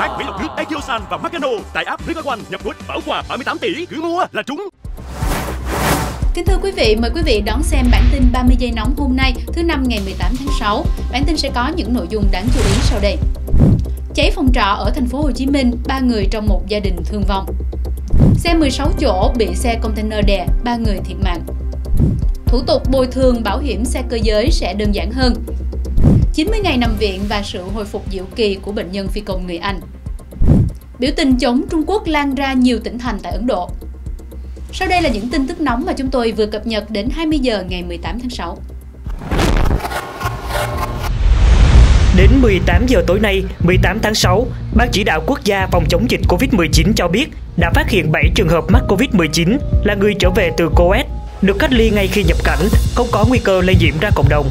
làm mát Mỹ lọc nước Exosan và Macano tại app Rick One, nhập nút bảo quà 38 tỷ, cứ mua là trúng. Kính thưa quý vị, mời quý vị đón xem bản tin 30 giây nóng hôm nay, thứ Năm ngày 18 tháng 6. Bản tin sẽ có những nội dung đáng chú ý sau đây. Cháy phòng trọ ở thành phố Hồ Chí Minh, 3 người trong một gia đình thương vong. Xe 16 chỗ bị xe container đè, 3 người thiệt mạng. Thủ tục bồi thường bảo hiểm xe cơ giới sẽ đơn giản hơn. 90 ngày nằm viện và sự hồi phục diệu kỳ của bệnh nhân phi công người Anh. Biểu tình chống Trung Quốc lan ra nhiều tỉnh thành tại Ấn Độ. Sau đây là những tin tức nóng mà chúng tôi vừa cập nhật đến 20 giờ ngày 18 tháng 6. Đến 18 giờ tối nay, 18 tháng 6, Ban Chỉ đạo Quốc gia phòng chống dịch Covid-19 cho biết đã phát hiện 7 trường hợp mắc Covid-19 là người trở về từ Coes, được cách ly ngay khi nhập cảnh, không có nguy cơ lây nhiễm ra cộng đồng.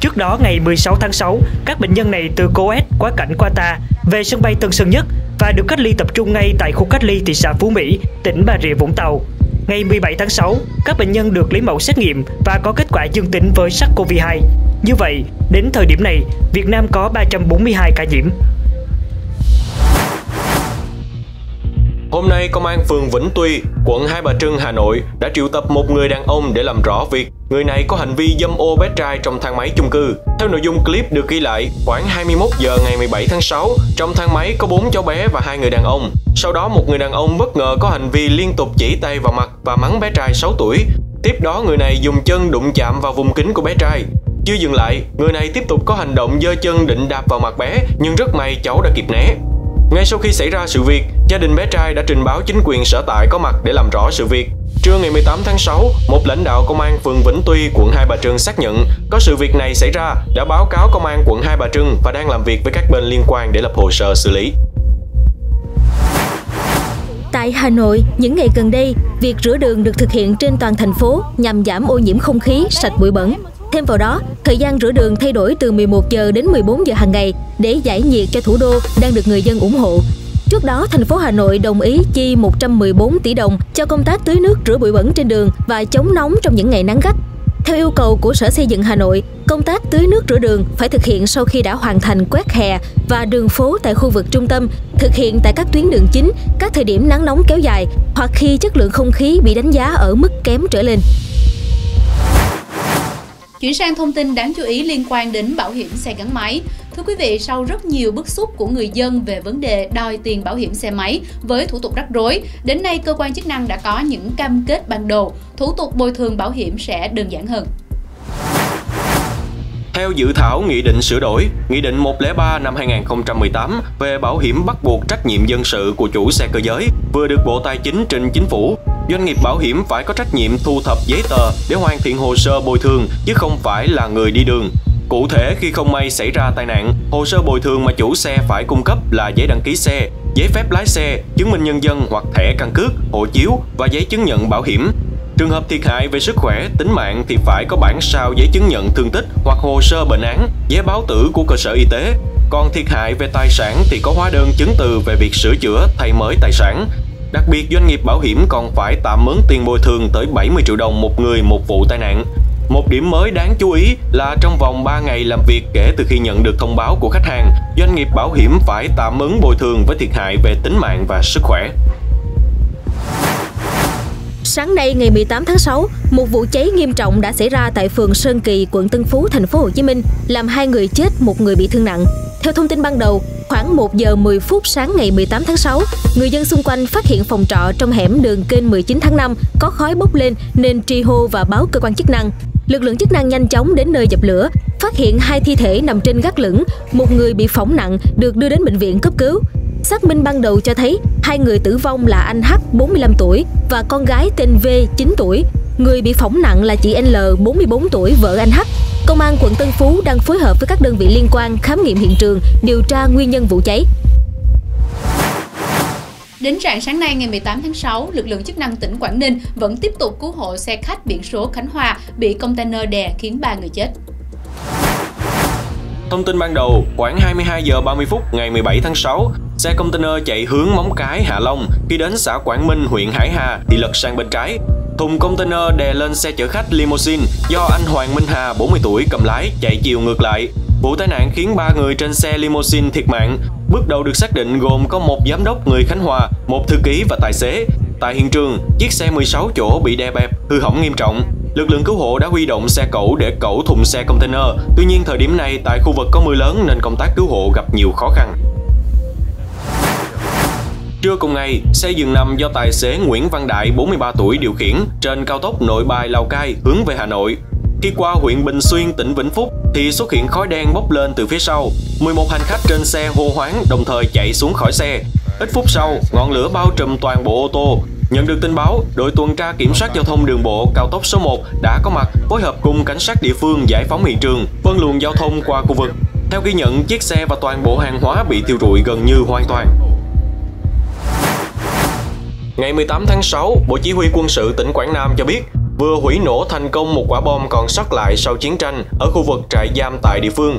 Trước đó, ngày 16 tháng 6, các bệnh nhân này từ Coes quá cảnh Qatar về sân bay Tân Sơn Nhất và được cách ly tập trung ngay tại khu cách ly thị xã Phú Mỹ, tỉnh Bà Rịa, Vũng Tàu. Ngày 17 tháng 6, các bệnh nhân được lấy mẫu xét nghiệm và có kết quả dương tính với SARS-CoV-2. Như vậy, đến thời điểm này, Việt Nam có 342 ca nhiễm. Hôm nay, Công an phường Vĩnh Tuy, quận Hai Bà Trưng, Hà Nội đã triệu tập một người đàn ông để làm rõ việc người này có hành vi dâm ô bé trai trong thang máy chung cư. Theo nội dung clip được ghi lại, khoảng 21 giờ ngày 17 tháng 6, trong thang máy có 4 cháu bé và 2 người đàn ông. Sau đó, một người đàn ông bất ngờ có hành vi liên tục chỉ tay vào mặt và mắng bé trai 6 tuổi. Tiếp đó, người này dùng chân đụng chạm vào vùng kín của bé trai. Chưa dừng lại, người này tiếp tục có hành động giơ chân định đạp vào mặt bé, nhưng rất may cháu đã kịp né. Ngay sau khi xảy ra sự việc, gia đình bé trai đã trình báo chính quyền sở tại có mặt để làm rõ sự việc. Trưa ngày 18 tháng 6, một lãnh đạo công an phường Vĩnh Tuy, quận Hai Bà Trưng xác nhận có sự việc này xảy ra, đã báo cáo công an quận Hai Bà Trưng và đang làm việc với các bên liên quan để lập hồ sơ xử lý. Tại Hà Nội, những ngày gần đây, việc rửa đường được thực hiện trên toàn thành phố nhằm giảm ô nhiễm không khí, sạch bụi bẩn. Thêm vào đó, thời gian rửa đường thay đổi từ 11 giờ đến 14 giờ hàng ngày để giải nhiệt cho thủ đô đang được người dân ủng hộ. Trước đó, thành phố Hà Nội đồng ý chi 114 tỷ đồng cho công tác tưới nước rửa bụi bẩn trên đường và chống nóng trong những ngày nắng gắt. Theo yêu cầu của Sở Xây dựng Hà Nội, công tác tưới nước rửa đường phải thực hiện sau khi đã hoàn thành quét hè và đường phố tại khu vực trung tâm, thực hiện tại các tuyến đường chính, các thời điểm nắng nóng kéo dài hoặc khi chất lượng không khí bị đánh giá ở mức kém trở lên. Chuyển sang thông tin đáng chú ý liên quan đến bảo hiểm xe gắn máy. Thưa quý vị, sau rất nhiều bức xúc của người dân về vấn đề đòi tiền bảo hiểm xe máy với thủ tục rắc rối, đến nay cơ quan chức năng đã có những cam kết ban đầu, thủ tục bồi thường bảo hiểm sẽ đơn giản hơn. Theo dự thảo Nghị định sửa đổi, Nghị định 103 năm 2018 về bảo hiểm bắt buộc trách nhiệm dân sự của chủ xe cơ giới vừa được Bộ Tài chính trình Chính phủ, doanh nghiệp bảo hiểm phải có trách nhiệm thu thập giấy tờ để hoàn thiện hồ sơ bồi thường chứ không phải là người đi đường. Cụ thể, khi không may xảy ra tai nạn, hồ sơ bồi thường mà chủ xe phải cung cấp là giấy đăng ký xe, giấy phép lái xe, chứng minh nhân dân hoặc thẻ căn cước, hộ chiếu và giấy chứng nhận bảo hiểm. Trường hợp thiệt hại về sức khỏe, tính mạng thì phải có bản sao giấy chứng nhận thương tích hoặc hồ sơ bệnh án, giấy báo tử của cơ sở y tế. Còn thiệt hại về tài sản thì có hóa đơn chứng từ về việc sửa chữa, thay mới tài sản. Đặc biệt, doanh nghiệp bảo hiểm còn phải tạm ứng tiền bồi thường tới 70 triệu đồng một người một vụ tai nạn. Một điểm mới đáng chú ý là trong vòng 3 ngày làm việc kể từ khi nhận được thông báo của khách hàng, doanh nghiệp bảo hiểm phải tạm ứng bồi thường với thiệt hại về tính mạng và sức khỏe. Sáng nay ngày 18 tháng 6, một vụ cháy nghiêm trọng đã xảy ra tại phường Sơn Kỳ, quận Tân Phú, thành phố Hồ Chí Minh, làm 2 người chết, 1 người bị thương nặng. Theo thông tin ban đầu, khoảng 1 giờ 10 phút sáng ngày 18 tháng 6, người dân xung quanh phát hiện phòng trọ trong hẻm đường Kênh 19 tháng 5 có khói bốc lên nên tri hô và báo cơ quan chức năng. Lực lượng chức năng nhanh chóng đến nơi dập lửa, phát hiện 2 thi thể nằm trên gác lửng, một người bị phỏng nặng được đưa đến bệnh viện cấp cứu. Xác minh ban đầu cho thấy 2 người tử vong là anh H, 45 tuổi và con gái tên V, 9 tuổi. Người bị phỏng nặng là chị L, 44 tuổi, vợ anh H. Công an quận Tân Phú đang phối hợp với các đơn vị liên quan khám nghiệm hiện trường, điều tra nguyên nhân vụ cháy. Đến rạng sáng nay ngày 18 tháng 6, lực lượng chức năng tỉnh Quảng Ninh vẫn tiếp tục cứu hộ xe khách biển số Khánh Hòa bị container đè khiến 3 người chết. Thông tin ban đầu, khoảng 22 giờ 30 phút ngày 17 tháng 6, xe container chạy hướng Móng Cái, Hạ Long khi đến xã Quảng Minh, huyện Hải Hà thì lật sang bên trái. Thùng container đè lên xe chở khách limousine do anh Hoàng Minh Hà, 40 tuổi, cầm lái chạy chiều ngược lại. Vụ tai nạn khiến 3 người trên xe limousine thiệt mạng, Bước đầu được xác định gồm có một giám đốc người Khánh Hòa, một thư ký và tài xế. Tại hiện trường, chiếc xe 16 chỗ bị đè bẹp, hư hỏng nghiêm trọng. Lực lượng cứu hộ đã huy động xe cẩu để cẩu thùng xe container. Tuy nhiên, thời điểm này tại khu vực có mưa lớn nên công tác cứu hộ gặp nhiều khó khăn. Trưa cùng ngày, xe dừng nằm do tài xế Nguyễn Văn Đại, 43 tuổi điều khiển trên cao tốc Nội Bài - Lào Cai hướng về Hà Nội. Khi qua huyện Bình Xuyên, tỉnh Vĩnh Phúc thì xuất hiện khói đen bốc lên từ phía sau. 11 hành khách trên xe hô hoáng đồng thời chạy xuống khỏi xe. Ít phút sau, ngọn lửa bao trùm toàn bộ ô tô. Nhận được tin báo, đội tuần tra kiểm soát giao thông đường bộ cao tốc số 1 đã có mặt phối hợp cùng cảnh sát địa phương giải phóng hiện trường, phân luồng giao thông qua khu vực. Theo ghi nhận, chiếc xe và toàn bộ hàng hóa bị thiêu rụi gần như hoàn toàn. Ngày 18 tháng 6, Bộ Chỉ huy Quân sự tỉnh Quảng Nam cho biết vừa hủy nổ thành công một quả bom còn sót lại sau chiến tranh ở khu vực trại giam tại địa phương.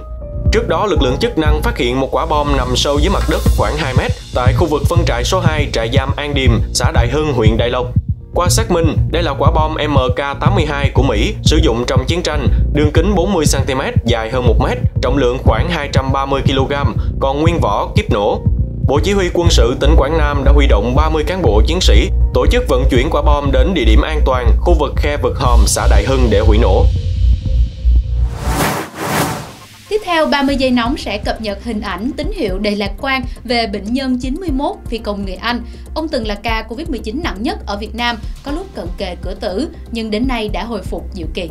Trước đó, lực lượng chức năng phát hiện một quả bom nằm sâu dưới mặt đất khoảng 2 mét tại khu vực phân trại số 2 trại giam An Điềm, xã Đại Hưng, huyện Đại Lộc. Qua xác minh, đây là quả bom MK82 của Mỹ sử dụng trong chiến tranh, đường kính 40 cm, dài hơn 1 mét, trọng lượng khoảng 230 kg, còn nguyên vỏ kíp nổ. Bộ Chỉ huy Quân sự tỉnh Quảng Nam đã huy động 30 cán bộ chiến sĩ tổ chức vận chuyển quả bom đến địa điểm an toàn, khu vực khe vực Hòm, xã Đại Hưng để hủy nổ. Tiếp theo, 30 giây nóng sẽ cập nhật hình ảnh tín hiệu đầy lạc quan về bệnh nhân 91 phi công người Anh. Ông từng là ca Covid-19 nặng nhất ở Việt Nam, có lúc cận kề cửa tử, nhưng đến nay đã hồi phục dịu kỳ.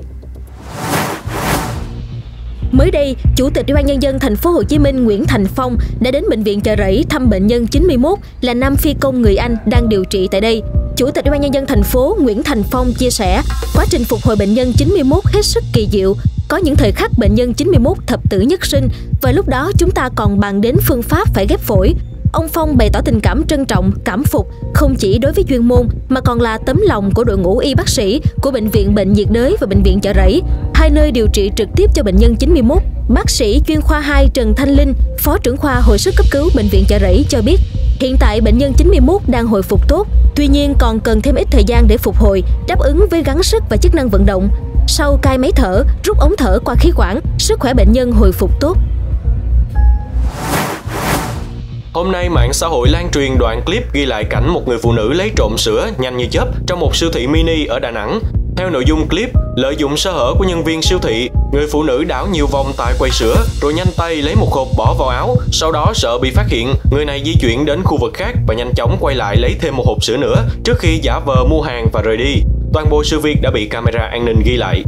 Mới đây, Chủ tịch Ủy ban Nhân dân Thành phố Hồ Chí Minh Nguyễn Thành Phong đã đến bệnh viện Chợ Rẫy thăm bệnh nhân 91 là nam phi công người Anh đang điều trị tại đây. Chủ tịch Ủy ban Nhân dân Thành phố Nguyễn Thành Phong chia sẻ, quá trình phục hồi bệnh nhân 91 hết sức kỳ diệu. Có những thời khắc bệnh nhân 91 thập tử nhất sinh và lúc đó chúng ta còn bàn đến phương pháp phải ghép phổi. Ông Phong bày tỏ tình cảm trân trọng, cảm phục không chỉ đối với chuyên môn mà còn là tấm lòng của đội ngũ y bác sĩ của Bệnh viện Bệnh nhiệt đới và Bệnh viện Chợ Rẫy, hai nơi điều trị trực tiếp cho bệnh nhân 91. Bác sĩ chuyên khoa 2 Trần Thanh Linh, Phó trưởng khoa hồi sức cấp cứu Bệnh viện Chợ Rẫy cho biết, hiện tại bệnh nhân 91 đang hồi phục tốt, tuy nhiên còn cần thêm ít thời gian để phục hồi, đáp ứng với gắng sức và chức năng vận động. Sau cai máy thở, rút ống thở qua khí quản, sức khỏe bệnh nhân hồi phục tốt. Hôm nay, mạng xã hội lan truyền đoạn clip ghi lại cảnh một người phụ nữ lấy trộm sữa nhanh như chớp trong một siêu thị mini ở Đà Nẵng. Theo nội dung clip, lợi dụng sơ hở của nhân viên siêu thị, người phụ nữ đảo nhiều vòng tại quầy sữa rồi nhanh tay lấy một hộp bỏ vào áo. Sau đó sợ bị phát hiện, người này di chuyển đến khu vực khác và nhanh chóng quay lại lấy thêm một hộp sữa nữa trước khi giả vờ mua hàng và rời đi. Toàn bộ sự việc đã bị camera an ninh ghi lại.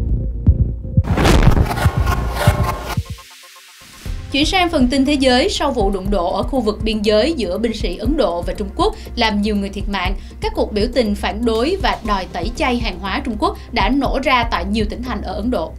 Chuyển sang phần tin thế giới, sau vụ đụng độ ở khu vực biên giới giữa binh sĩ Ấn Độ và Trung Quốc làm nhiều người thiệt mạng, các cuộc biểu tình phản đối và đòi tẩy chay hàng hóa Trung Quốc đã nổ ra tại nhiều tỉnh thành ở Ấn Độ.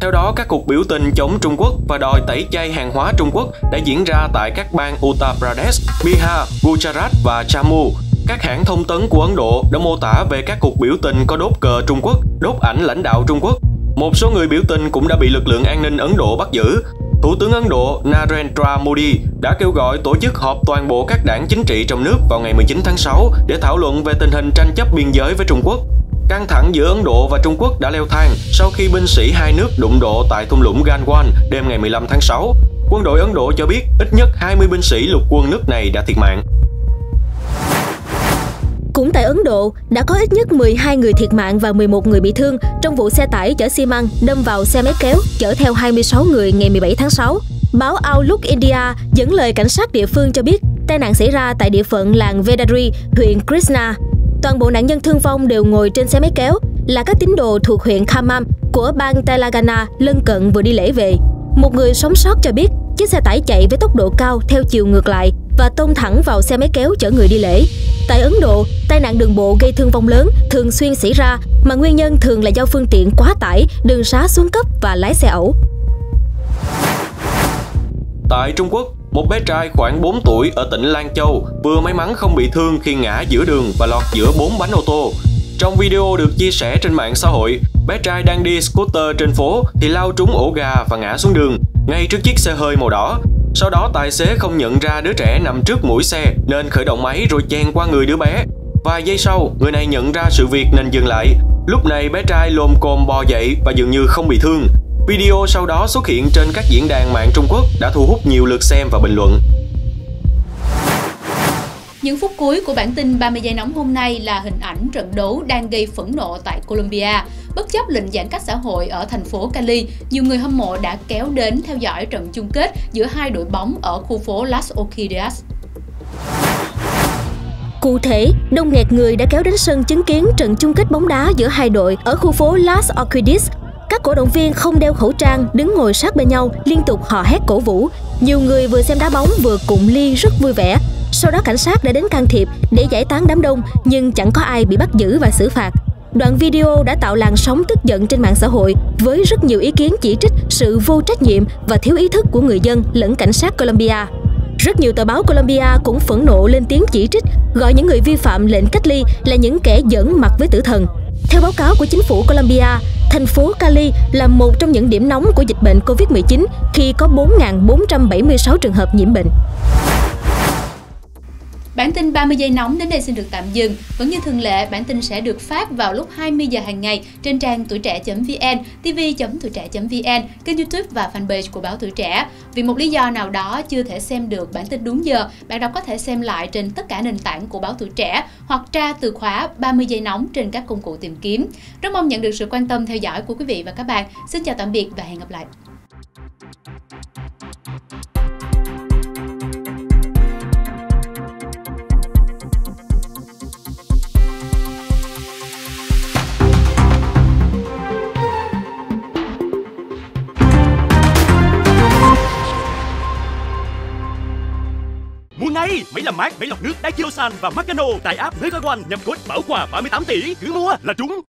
Theo đó, các cuộc biểu tình chống Trung Quốc và đòi tẩy chay hàng hóa Trung Quốc đã diễn ra tại các bang Uttar Pradesh, Bihar, Gujarat và Jammu. Các hãng thông tấn của Ấn Độ đã mô tả về các cuộc biểu tình có đốt cờ Trung Quốc, đốt ảnh lãnh đạo Trung Quốc. Một số người biểu tình cũng đã bị lực lượng an ninh Ấn Độ bắt giữ. Thủ tướng Ấn Độ Narendra Modi đã kêu gọi tổ chức họp toàn bộ các đảng chính trị trong nước vào ngày 19 tháng 6 để thảo luận về tình hình tranh chấp biên giới với Trung Quốc. Căng thẳng giữa Ấn Độ và Trung Quốc đã leo thang sau khi binh sĩ hai nước đụng độ tại thung lũng Galwan đêm ngày 15 tháng 6. Quân đội Ấn Độ cho biết ít nhất 20 binh sĩ lục quân nước này đã thiệt mạng. Cũng tại Ấn Độ, đã có ít nhất 12 người thiệt mạng và 11 người bị thương trong vụ xe tải chở xi măng đâm vào xe máy kéo chở theo 26 người ngày 17 tháng 6. Báo Outlook India dẫn lời cảnh sát địa phương cho biết tai nạn xảy ra tại địa phận làng Vedari, huyện Krishna. Toàn bộ nạn nhân thương vong đều ngồi trên xe máy kéo, là các tín đồ thuộc huyện Khammam của bang Telangana lân cận vừa đi lễ về. Một người sống sót cho biết chiếc xe tải chạy với tốc độ cao theo chiều ngược lại và tông thẳng vào xe máy kéo chở người đi lễ. Tại Ấn Độ, tai nạn đường bộ gây thương vong lớn thường xuyên xảy ra, mà nguyên nhân thường là do phương tiện quá tải, đường sá xuống cấp và lái xe ẩu. Tại Trung Quốc, một bé trai khoảng 4 tuổi ở tỉnh Lan Châu vừa may mắn không bị thương khi ngã giữa đường và lọt giữa 4 bánh ô tô. Trong video được chia sẻ trên mạng xã hội, bé trai đang đi scooter trên phố thì lao trúng ổ gà và ngã xuống đường, ngay trước chiếc xe hơi màu đỏ. Sau đó tài xế không nhận ra đứa trẻ nằm trước mũi xe nên khởi động máy rồi chèn qua người đứa bé. Vài giây sau, người này nhận ra sự việc nên dừng lại. Lúc này bé trai lồm cồm bò dậy và dường như không bị thương. Video sau đó xuất hiện trên các diễn đàn mạng Trung Quốc đã thu hút nhiều lượt xem và bình luận. Những phút cuối của bản tin 30 giây nóng hôm nay là hình ảnh trận đấu đang gây phẫn nộ tại Colombia. Bất chấp lệnh giãn cách xã hội ở thành phố Cali, nhiều người hâm mộ đã kéo đến theo dõi trận chung kết giữa hai đội bóng ở khu phố Las Orquidias. Cụ thể, đông nghẹt người đã kéo đến sân chứng kiến trận chung kết bóng đá giữa hai đội ở khu phố Las Orquidias. Các cổ động viên không đeo khẩu trang, đứng ngồi sát bên nhau, liên tục hò hét cổ vũ. Nhiều người vừa xem đá bóng vừa cụng ly rất vui vẻ. Sau đó cảnh sát đã đến can thiệp để giải tán đám đông, nhưng chẳng có ai bị bắt giữ và xử phạt. Đoạn video đã tạo làn sóng tức giận trên mạng xã hội với rất nhiều ý kiến chỉ trích sự vô trách nhiệm và thiếu ý thức của người dân lẫn cảnh sát Colombia. Rất nhiều tờ báo Colombia cũng phẫn nộ lên tiếng chỉ trích, gọi những người vi phạm lệnh cách ly là những kẻ giỡn mặt với tử thần. Theo báo cáo của chính phủ Colombia, thành phố Cali là một trong những điểm nóng của dịch bệnh Covid-19 khi có 4.476 trường hợp nhiễm bệnh. Bản tin 30 giây nóng đến đây xin được tạm dừng. Vẫn như thường lệ, bản tin sẽ được phát vào lúc 20 giờ hàng ngày trên trang tuitrẻ.vn, tv.tuitrẻ.vn, kênh YouTube và fanpage của Báo Tuổi Trẻ. Vì một lý do nào đó chưa thể xem được bản tin đúng giờ, bạn đọc có thể xem lại trên tất cả nền tảng của Báo Tuổi Trẻ hoặc tra từ khóa 30 giây nóng trên các công cụ tìm kiếm. Rất mong nhận được sự quan tâm theo dõi của quý vị và các bạn. Xin chào tạm biệt và hẹn gặp lại. Máy làm mát, máy lọc nước Daichi Osan và Macano tại app Megawan nhằm code bảo quà 38 tỷ, cứ mua là trúng.